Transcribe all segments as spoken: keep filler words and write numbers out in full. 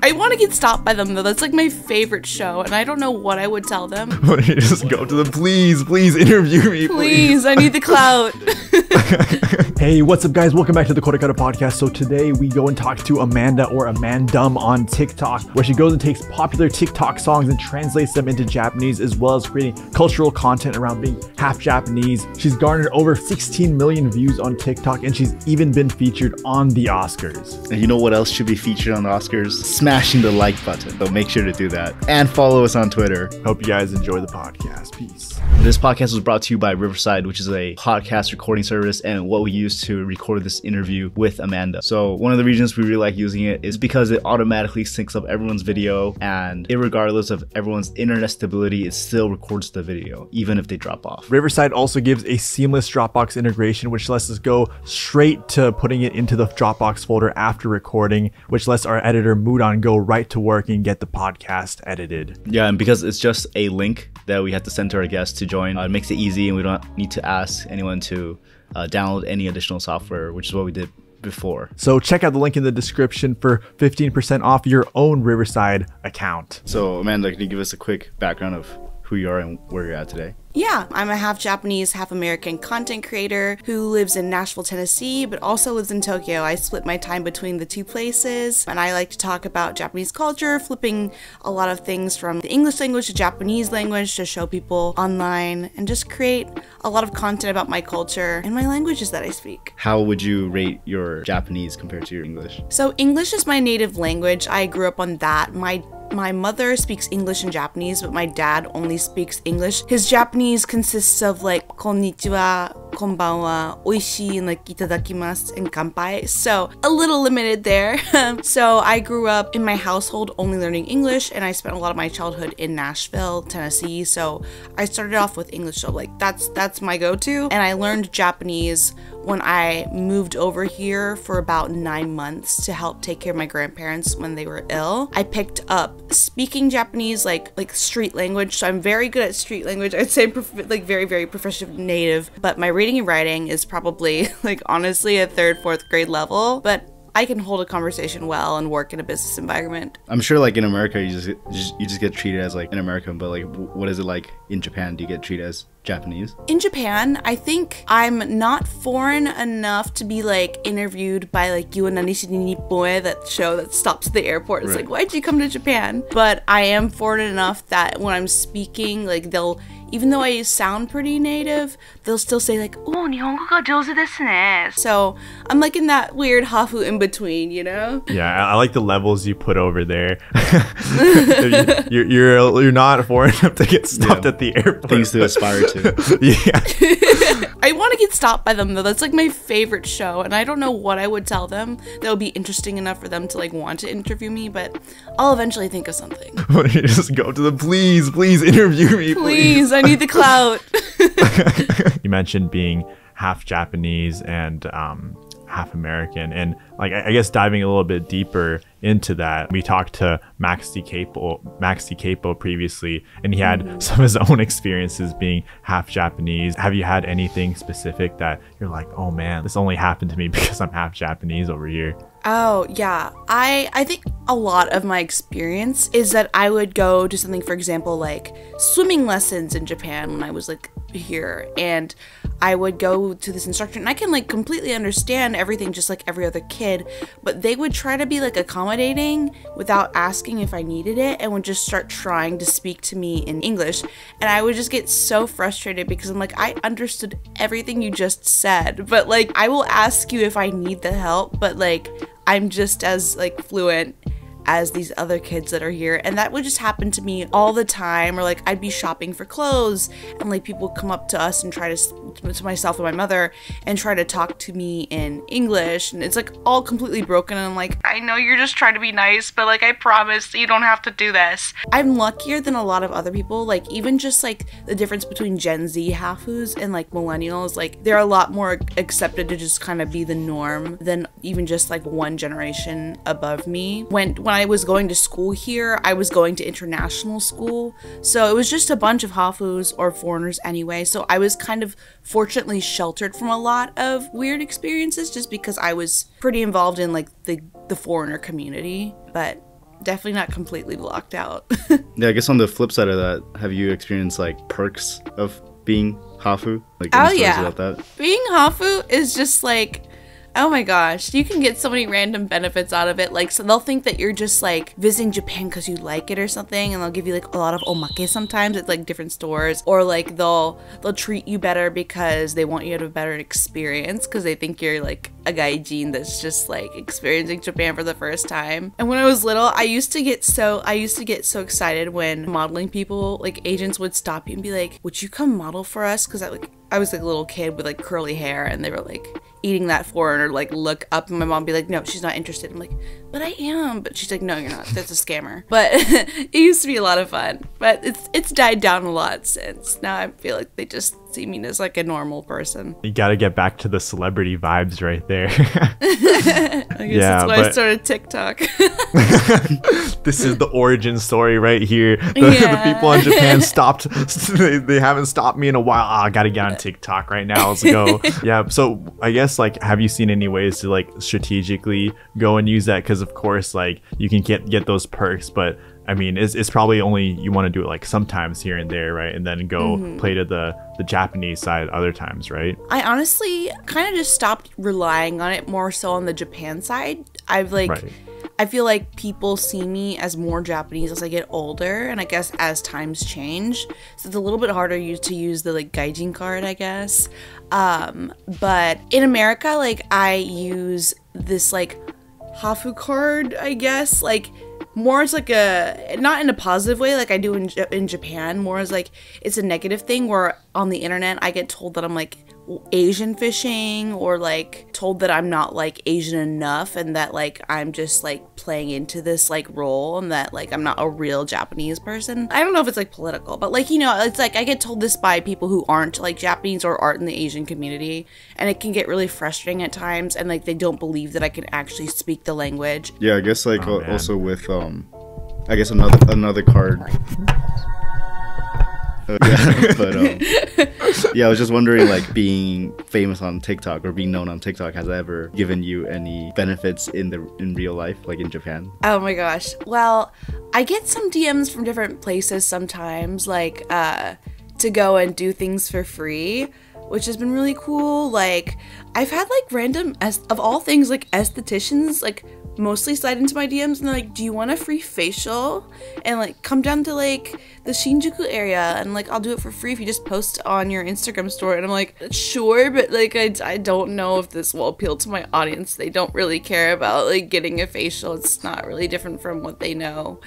I want to get stopped by them though. That's like my favorite show, and I don't know what I would tell them. Just go to them, please, please interview me. Please, please. I need the clout. Hey, what's up, guys? Welcome back to the KoreKara podcast. So today we go and talk to Amanda, or Amandum, on TikTok, where she goes and takes popular TikTok songs and translates them into Japanese, as well as creating cultural content around being half Japanese. She's garnered over sixteen million views on TikTok, and she's even been featured on the Oscars. And you know what else should be featured on the Oscars? Smashing the like button. So make sure to do that. And follow us on Twitter. Hope you guys enjoy the podcast. Peace. This podcast was brought to you by Riverside, which is a podcast recording service and what we use to record this interview with Amanda. So one of the reasons we really like using it is because it automatically syncs up everyone's video, and irregardless of everyone's internet stability, it still records the video, even if they drop off. Riverside also gives a seamless Dropbox integration, which lets us go straight to putting it into the Dropbox folder after recording, which lets our editor Mudon go right to work and get the podcast edited. Yeah, and because it's just a link that we have to send to our guests to join, uh, it makes it easy, and we don't need to ask anyone to uh, download any additional software, which is what we did before. So check out the link in the description for fifteen percent off your own Riverside account. So Amanda, can you give us a quick background of who you are and where you're at today? Yeah, I'm a half Japanese, half American content creator who lives in Nashville, Tennessee, but also lives in Tokyo. I split my time between the two places, and I like to talk about Japanese culture, flipping a lot of things from the English language to Japanese language to show people online, and just create a lot of content about my culture and my languages that I speak. How would you rate your Japanese compared to your English? So English is my native language. I grew up on that. My My mother speaks English and Japanese, but my dad only speaks English. His Japanese consists of like konnichiwa, konbanwa, oishii, and like itadakimasu and kanpai. So a little limited there. So I grew up in my household only learning English, and I spent a lot of my childhood in Nashville, Tennessee. So I started off with English, so like that's that's my go-to. And I learned Japanese when I moved over here for about nine months to help take care of my grandparents when they were ill. I picked up speaking Japanese, like like street language, so I'm very good at street language. I'd say like very, very proficient native, but my reading and writing is probably like honestly a third, fourth grade level, but I can hold a conversation well and work in a business environment. I'm sure like in America, you just, you just, you just get treated as like an American, but like what is it like in Japan? Do you get treated as Japanese? In Japan, I think I'm not foreign enough to be like interviewed by like you and Nanichi Nini Boy, that show that stops at the airport. It's right. Like, why'd you come to Japan? But I am foreign enough that when I'm speaking, like they'll, even though I sound pretty native, they'll still say like, oh, Nihongo ga jouzu desu ne. So I'm like in that weird hafu in between, you know? Yeah, I like the levels you put over there. you're, you're, you're not foreign enough to get stopped yeah. at the airport. Things to aspire to. Yeah. I want to get stopped by them though. That's like my favorite show, and I don't know what I would tell them that would be interesting enough for them to like want to interview me, but I'll eventually think of something. Just go to the please, please interview me, please. Please. I need the clout. You mentioned being half Japanese and um, half American, and like I guess diving a little bit deeper into that, we talked to Max DeCapo, Max DeCapo previously, and he had some of his own experiences being half Japanese. Have you had anything specific that you're like, oh man, this only happened to me because I'm half Japanese over here? Oh yeah, I I think a lot of my experience is that I would go to something, for example, like swimming lessons in Japan when I was like here, and I would go to this instructor, and I can like completely understand everything just like every other kid, but they would try to be like accommodating without asking if I needed it, and would just start trying to speak to me in English, and I would just get so frustrated because I'm like, I understood everything you just said, but like I will ask you if I need the help, but like I'm just as like fluent as these other kids that are here. And that would just happen to me all the time. Or like I'd be shopping for clothes, and like people come up to us and try to, to myself and my mother, and try to talk to me in English, and it's like all completely broken, and I'm like, I know you're just trying to be nice, but like I promise you don't have to do this. I'm luckier than a lot of other people, like even just like the difference between Gen Z hafus and like millennials, like they're a lot more accepted to just kind of be the norm than even just like one generation above me. When, when I I was going to school here, I was going to international school, so it was just a bunch of hafus or foreigners anyway, so I was kind of fortunately sheltered from a lot of weird experiences just because I was pretty involved in like the the foreigner community. But definitely not completely locked out. Yeah, I guess on the flip side of that, have you experienced like perks of being Hafu? Like, oh yeah, about that? Being Hafu is just like, oh my gosh, you can get so many random benefits out of it. Like, so they'll think that you're just like visiting Japan because you like it or something, and they'll give you like a lot of omake sometimes at like different stores, or like they'll they'll treat you better because they want you to have a better experience because they think you're like a gaijin that's just like experiencing Japan for the first time. And when I was little, I used to get so I used to get so excited when modeling people, like agents, would stop you and be like, "Would you come model for us?" Because I like I was like a little kid with like curly hair, and they were like eating that foreigner, like look up, and my mom be like, "No, she's not interested." I'm like, "But I am." But she's like, "No, you're not. That's a scammer." But it used to be a lot of fun. But it's it's died down a lot since. Now I feel like they just see me as like a normal person. You gotta get back to the celebrity vibes right there. I guess yeah, that's why but... I started TikTok. This is the origin story right here. The, yeah. the people in Japan stopped. They, they haven't stopped me in a while. Oh, I gotta get on TikTok right now. Let's go. Yeah. So I guess, like, have you seen any ways to like strategically go and use that? Because of course, like, you can get get those perks, but I mean, it's, it's probably only you want to do it like sometimes here and there, right? And then go mm-hmm. play to the the Japanese side other times, right? I honestly kind of just stopped relying on it, more so on the Japan side. I've like right. I feel like people see me as more Japanese as I get older, and I guess as times change, so it's a little bit harder to use the like gaijin card, I guess. Um, but in America, like, I use this like Hafu card, I guess, like more as like a, not in a positive way like I do in, in Japan, more as like it's a negative thing where on the internet I get told that I'm like Asian fishing, or like told that I'm not like Asian enough, and that like I'm just like playing into this like role, and that like I'm not a real Japanese person. I don't know if it's like political, but like, you know, it's like I get told this by people who aren't like Japanese or aren't in the Asian community, and it can get really frustrating at times, and like they don't believe that I can actually speak the language. Yeah, I guess like oh, also man. with um I guess another another card. Uh, yeah, but, um, yeah, I was just wondering, like, being famous on TikTok or being known on TikTok, has ever given you any benefits in the in real life, like in Japan? Oh my gosh. Well, I get some D Ms from different places sometimes, like, uh, to go and do things for free, which has been really cool. Like, I've had, like, random, as of all things, like, estheticians, like, mostly slide into my D Ms, and they're like, "Do you want a free facial? And like, come down to like the Shinjuku area, and like, I'll do it for free if you just post on your Instagram story." And I'm like, "Sure, but like, I, I don't know if this will appeal to my audience. They don't really care about like getting a facial. It's not really different from what they know."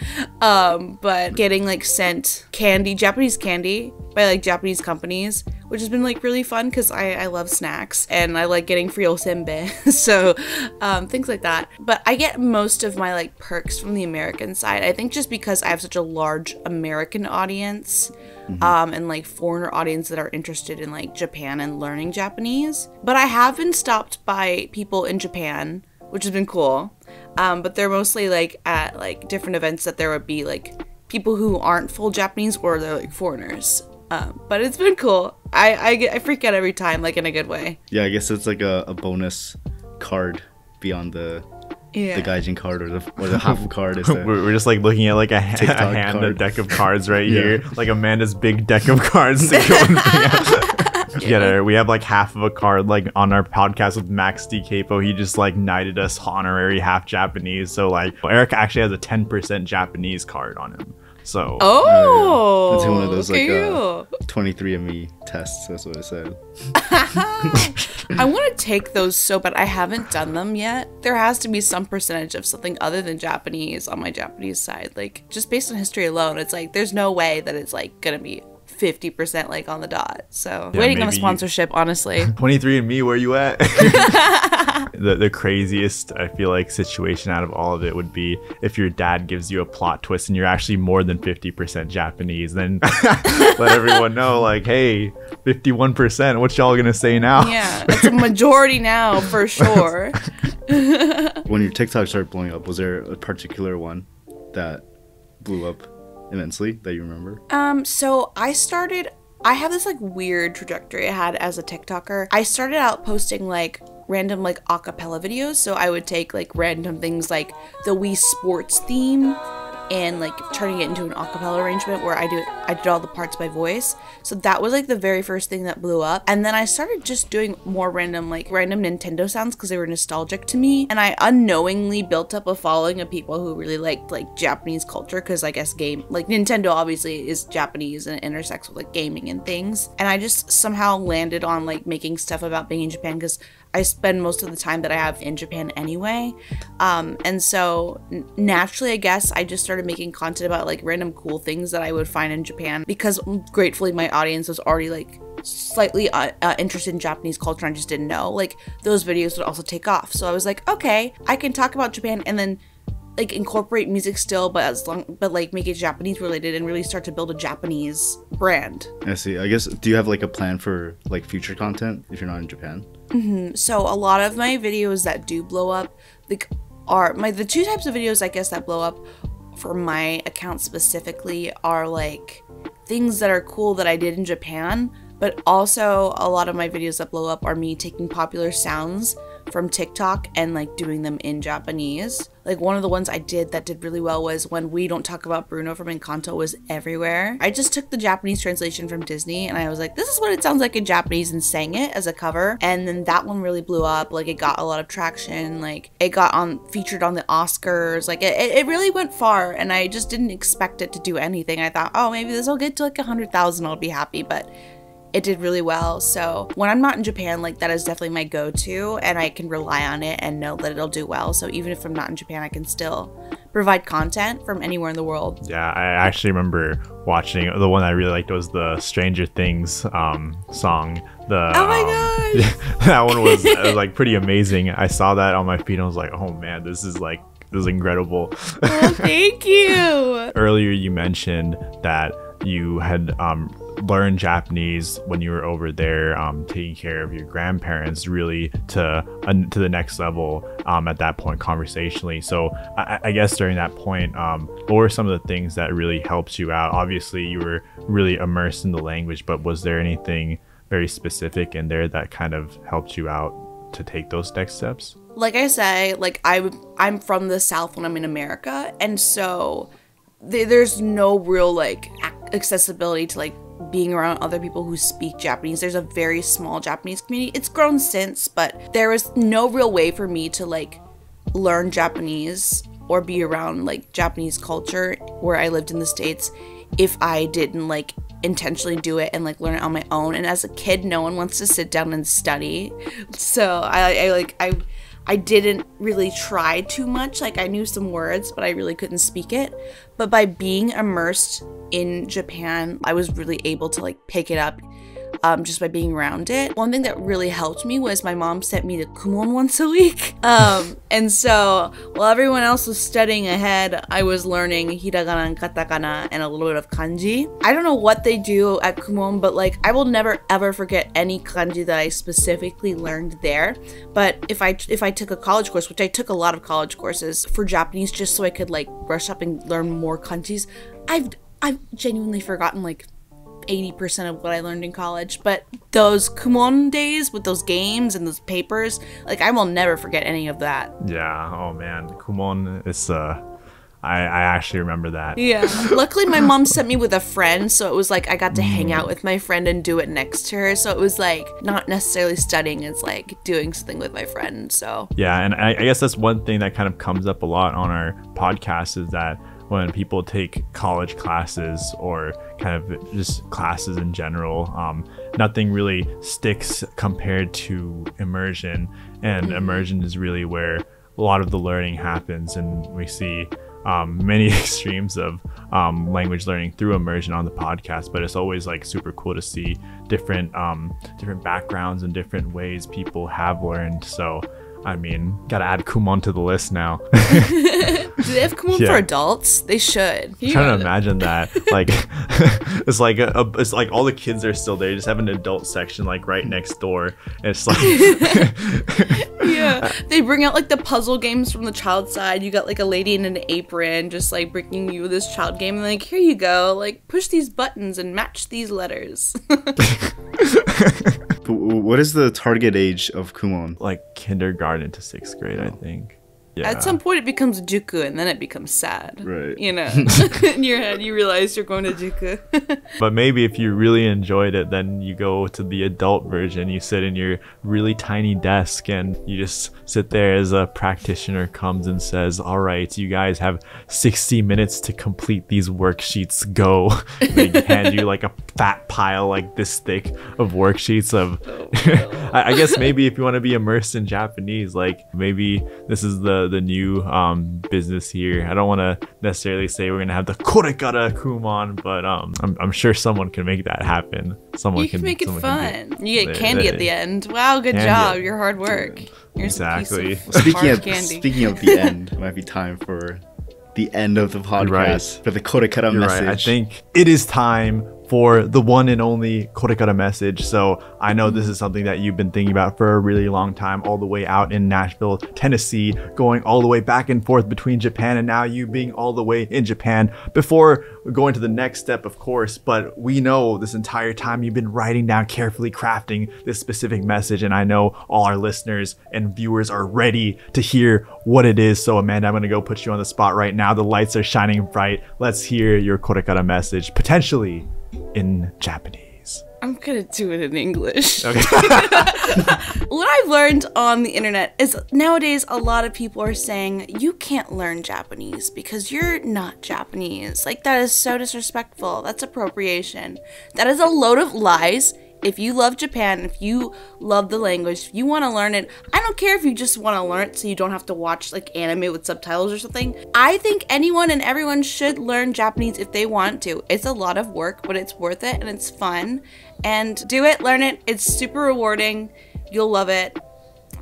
Um, but getting like sent candy, Japanese candy, by like Japanese companies, which has been like really fun because I, I love snacks, and I like getting free osenbei. So um, things like that. But I get most of my like perks from the American side, I think, just because I have such a large American audience, mm-hmm. um, and like foreigner audience that are interested in like Japan and learning Japanese. But I have been stopped by people in Japan, which has been cool. Um, but they're mostly like at like different events that there would be like people who aren't full Japanese, or they're like foreigners. Um, but it's been cool. I, I, get, I freak out every time, like in a good way. Yeah, I guess it's like a, a bonus card beyond the yeah. the gaijin card, or the or the Hafu card. Is that we're just like looking at like a, a hand, card. a deck of cards right yeah. here. Like Amanda's big deck of cards to go and Yeah, we have like half of a card. Like on our podcast with Max DeCapo, he just like knighted us honorary half Japanese. So like Eric actually has a ten percent Japanese card on him. So oh, it's yeah. one of those like uh, twenty-three and me tests. That's what I said. I want to take those so bad. I haven't done them yet. There has to be some percentage of something other than Japanese on my Japanese side. Like just based on history alone, it's like there's no way that it's like gonna be fifty percent like on the dot. So yeah, waiting on a sponsorship, honestly. twenty-three and me, where you at? The, the craziest, I feel like, situation out of all of it would be if your dad gives you a plot twist and you're actually more than fifty percent Japanese, then let everyone know, like, hey, fifty-one percent, what y'all gonna say now? Yeah, it's a majority now, for sure. When your TikTok started blowing up, was there a particular one that blew up immensely that you remember? Um, so I started, I have this like weird trajectory I had as a TikToker. I started out posting like random like a cappella videos. So I would take like random things like the Wii Sports theme and like turning it into an a cappella arrangement where I do I did all the parts by voice. So that was like the very first thing that blew up. And then I started just doing more random like random Nintendo sounds because they were nostalgic to me. And I unknowingly built up a following of people who really liked like Japanese culture because I guess game like Nintendo obviously is Japanese and it intersects with like gaming and things. And I just somehow landed on like making stuff about being in Japan because I spend most of the time that I have in Japan anyway. Um, and so naturally, I guess I just started making content about like random cool things that I would find in Japan because gratefully my audience was already like slightly uh, uh, interested in Japanese culture and I just didn't know. Like those videos would also take off. So I was like, okay, I can talk about Japan and then like incorporate music still, but as long, but like make it Japanese related and really start to build a Japanese brand. I see. I guess, do you have like a plan for like future content if you're not in Japan? Mm-hmm. So a lot of my videos that do blow up, like are my the two types of videos I guess that blow up for my account specifically are like things that are cool that I did in Japan, but also a lot of my videos that blow up are me taking popular sounds from TikTok and like doing them in Japanese. Like one of the ones I did that did really well was when We Don't Talk About Bruno from Encanto was everywhere. I just took the Japanese translation from Disney and I was like, this is what it sounds like in Japanese and sang it as a cover. And then that one really blew up. Like it got a lot of traction. Like it got on featured on the Oscars. Like it, it really went far and I just didn't expect it to do anything. I thought, oh, maybe this will get to like a hundred thousand. I'll be happy. But it did really well. So when I'm not in Japan, like that is definitely my go-to and I can rely on it and know that it'll do well. So even if I'm not in Japan, I can still provide content from anywhere in the world. Yeah, I actually remember watching the one I really liked was the Stranger Things um, song. The, oh my um, gosh! That one was, was like pretty amazing. I saw that on my feed and I was like, oh man, this is like, this is incredible. Oh, thank you. Earlier you mentioned that you had um, learn Japanese when you were over there, um, taking care of your grandparents, really to uh, to the next level um, at that point conversationally. So I, I guess during that point, um, what were some of the things that really helped you out? Obviously, you were really immersed in the language, but was there anything very specific in there that kind of helped you out to take those next steps? Like I say, like I I'm from the South when I'm in America, and so th there's no real like accessibility to like being around other people who speak Japanese. There's a very small Japanese community. It's grown since, but there was no real way for me to like learn Japanese or be around like Japanese culture where I lived in the States if I didn't like intentionally do it and like learn it on my own. And as a kid, no one wants to sit down and study. So I, I like, I, I didn't really try too much. Like I knew some words, but I really couldn't speak it. But by being immersed in Japan, I was really able to like pick it up um, just by being around it. One thing that really helped me was my mom sent me to Kumon once a week. Um, and so while everyone else was studying ahead, I was learning hiragana and katakana and a little bit of kanji. I don't know what they do at Kumon, but like I will never ever forget any kanji that I specifically learned there. But if I, if I took a college course, which I took a lot of college courses for Japanese just so I could like brush up and learn more kanjis, I've, I've genuinely forgotten like eighty percent of what I learned in college, but those Kumon days with those games and those papers, like I will never forget any of that. Yeah, oh man, Kumon is uh I, I actually remember that. Yeah. Luckily my mom sent me with a friend, so it was like I got to hang out with my friend and do it next to her. So it was like not necessarily studying, it's like doing something with my friend. So yeah, and I, I guess that's one thing that kind of comes up a lot on our podcast is that when people take college classes or kind of just classes in general, um, nothing really sticks compared to immersion. And mm-hmm. immersion is really where a lot of the learning happens. And we see um, many extremes of um, language learning through immersion on the podcast, but it's always like super cool to see different, um, different backgrounds and different ways people have learned. So I mean, gotta add Kumon to the list now. Do they have Kumon yeah. for adults? They should. You I'm trying to imagine that. Like, it's like a, a, it's like all the kids are still there. You just have an adult section like right next door. And it's like, yeah, they bring out like the puzzle games from the child side. You got like a lady in an apron, just like bringing you this child game, and like, here you go. Like, push these buttons and match these letters. What is the target age of Kumon? Like kindergarten to sixth grade, oh. I think. Yeah. At some point, it becomes juku, and then it becomes sad. Right. You know, in your head, you realize you're going to juku. But maybe if you really enjoyed it, then you go to the adult version. You sit in your really tiny desk, and you just sit there as a practitioner comes and says, all right, you guys have sixty minutes to complete these worksheets. Go. They hand you like a fat pile like this thick of worksheets of... Oh, no. I, I guess maybe if you want to be immersed in Japanese, like maybe this is the the new um business here. I don't want to necessarily say we're gonna have the KoreKara Kumon, but um I'm, I'm sure someone can make that happen. Someone you can, can make it fun. You get candy at the end. Wow, good candy. Job. Your hard work. You're exactly. Of speaking of candy. Speaking of the end, it might be time for the end of the podcast right. for the KoreKara message. Right. I think it is time for the one and only KoreKara message. So I know this is something that you've been thinking about for a really long time, all the way out in Nashville, Tennessee, going all the way back and forth between Japan, and now you being all the way in Japan before going to the next step, of course. But we know this entire time you've been writing down, carefully crafting this specific message. And I know all our listeners and viewers are ready to hear what it is. So Amanda, I'm gonna go put you on the spot right now. The lights are shining bright. Let's hear your KoreKara message, potentially in Japanese. I'm gonna do it in English. Okay. What I've learned on the internet is nowadays a lot of people are saying you can't learn Japanese because you're not Japanese. Like, that is so disrespectful. That's appropriation. That is a load of lies. If you love Japan, if you love the language, if you want to learn it, I don't care if you just want to learn it so you don't have to watch like anime with subtitles or something. I think anyone and everyone should learn Japanese if they want to. It's a lot of work, but it's worth it and it's fun. And do it, learn it. It's super rewarding. You'll love it.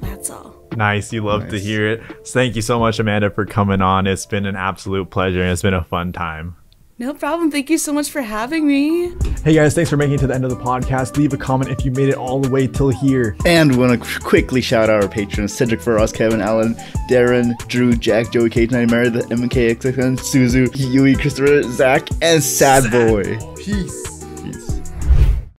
That's all. Nice. You love nice. to hear it. Thank you so much, Amanda, for coming on. It's been an absolute pleasure and it's been a fun time. No problem. Thank you so much for having me. Hey guys, thanks for making it to the end of the podcast. Leave a comment if you made it all the way till here. And we want to quickly shout out our patrons: Cedric Ferros, Kevin Allen, Darren, Drew, Jack, Joey Cage, Nightmare, the M K X X N, Suzu, Yui, Christopher, Zach, and Sad, Sad Boy. Boy. Peace. Peace.